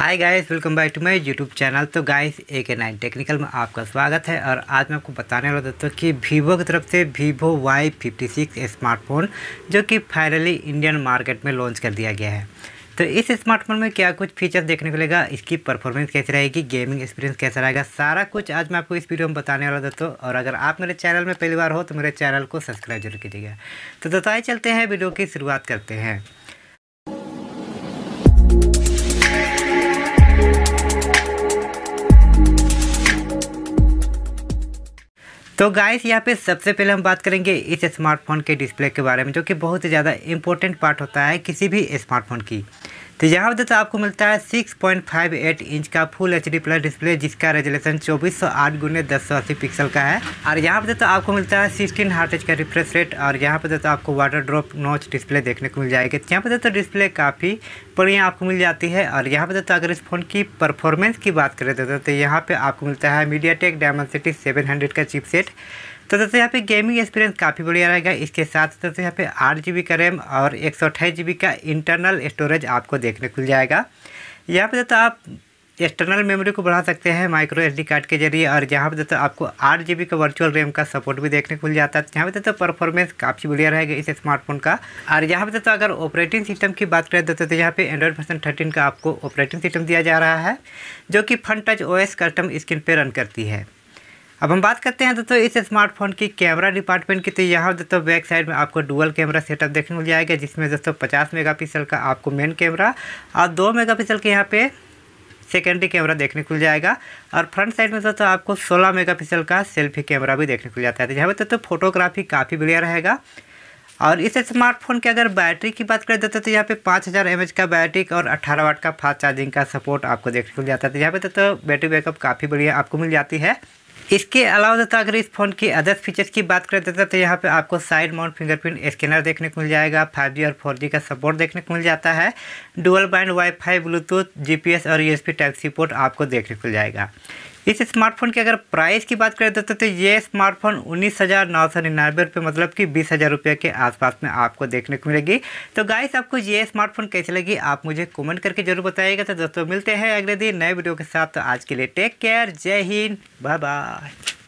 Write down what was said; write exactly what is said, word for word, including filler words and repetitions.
Hi guys, welcome back to my YouTube channel. तो guys A K nine technical में आपका स्वागत है और आज मैं आपको बताने वाला दोस्तों कि वीवो की तरफ से Vivo Y fifty six smartphone जो कि फाइनली इंडियन मार्केट में लॉन्च कर दिया गया है। तो इस स्मार्टफोन में क्या कुछ फीचर्स देखने को मिलेगा, इसकी परफॉर्मेंस कैसी रहेगी, गेमिंग एक्सपीरियंस कैसा रहेगा, सारा कुछ आज मैं आपको इस वीडियो में बताने वाला दोस्तों। और अगर आप मेरे चैनल में पहली बार हो तो मेरे चैनल को सब्सक्राइब जरूर कीजिएगा। तो दोस्तों आइए चलते हैं, वीडियो की शुरुआत करते हैं। तो गाइस यहाँ पे सबसे पहले हम बात करेंगे इस स्मार्टफोन के डिस्प्ले के बारे में, जो कि बहुत ही ज़्यादा इम्पोर्टेंट पार्ट होता है किसी भी स्मार्टफोन की। तो यहाँ पर तो आपको मिलता है six point five eight inch का full H D plus display, जिसका रेजोल्यूशन चौबीस सौ आठ गुने दस सौ अस्सी पिक्सल का है। और यहाँ पर तो आपको मिलता है सिक्सटीन हार्ट एच का रिफ्रेश रेट। और यहाँ पर तो आपको वाटर ड्रॉप नॉच डिस्प्ले देखने को मिल जाएगी। यहाँ पर तो डिस्प्ले काफ़ी बढ़िया आपको मिल जाती है। और यहाँ पर तो अगर इस फोन की परफॉर्मेंस की बात करें दोस्तों, तो यहाँ पर आपको मिलता है मीडियाटेक डायमेंसिटी सेवन हंड्रेड का चिपसेट। तो दोस्तों यहाँ पे गेमिंग एक्सपीरियंस काफ़ी बढ़िया रहेगा। इसके साथ दोस्तों यहाँ पे आठ जी बी का रैम और एक सौ अट्ठाईस जी बी का इंटरनल स्टोरेज आपको देखने को मिल जाएगा। यहाँ पे दोस्तों आप एक्सटर्नल मेमोरी को बढ़ा सकते हैं माइक्रो एसडी कार्ड के जरिए। और यहाँ पे दोस्तों आपको आठ जी बी का वर्चुअल रैम का सपोर्ट भी देखने को मिल जाता है। यहाँ पे दोस्तों परफॉर्मेंस काफ़ी बढ़िया रहेगा इस स्मार्टफोन का। और यहाँ पे दोस्तों अगर ऑपरेटिंग सिस्टम की बात करें दोस्तों, तो यहाँ पे एंड्रॉइड वर्जन थर्टीन का आपको ऑपरेटिंग सिस्टम दिया जा रहा है, जो कि फनटच ओएस कस्टम स्क्रीन पर रन करती है। अब हम बात करते हैं दोस्तों इस स्मार्टफोन की कैमरा डिपार्टमेंट की। तो यहाँ दोस्तों बैक साइड में आपको डुअल कैमरा सेटअप देखने को मिल जाएगा, जिसमें दोस्तों पचास मेगापिक्सल का आपको मेन कैमरा और दो मेगापिक्सल के यहाँ पे सेकेंडरी कैमरा देखने को मिल जाएगा। और फ्रंट साइड में दोस्तों आपको सोलह मेगापिक्सल का सेल्फी कैमरा भी देखने को मिल जाता है। यहाँ पर दोस्तों फोटोग्राफी काफ़ी बढ़िया रहेगा। और इस स्मार्टफोन के अगर बैटरी की बात करें दोस्तों, तो यहाँ पे पाँच हज़ार एम एच का बैटरी और अट्ठारह वाट का फास्ट चार्जिंग का सपोर्ट आपको देखने को मिल जाता है। यहाँ पर दोस्तों बैटरी बैकअप काफ़ी बढ़िया आपको मिल जाती है। इसके अलावा दोस्तों अगर इस फोन की अदर फीचर्स की बात करें दोस्तों, तो यहाँ पे आपको साइड माउंट फिंगरप्रिंट स्कैनर देखने को मिल जाएगा, फाइव जी और फोर जी का सपोर्ट देखने को मिल जाता है, dual band WiFi, Bluetooth, GPS और यूएसबी टाइप सी पोर्ट आपको देखने को मिल जाएगा। इस स्मार्टफोन की अगर प्राइस की बात करें दोस्तों, तो ये स्मार्टफोन उन्नीस हज़ार नौ सौ निन्यानवे रुपये मतलब कि बीस हज़ार रुपये के आसपास में आपको देखने को मिलेगी। तो गाइस आपको ये स्मार्टफोन कैसे लगी आप मुझे कमेंट करके जरूर बताइएगा। तो दोस्तों मिलते हैं अगले दिन नए वीडियो के साथ। तो आज के लिए टेक केयर, जय हिंद, बाय बाय।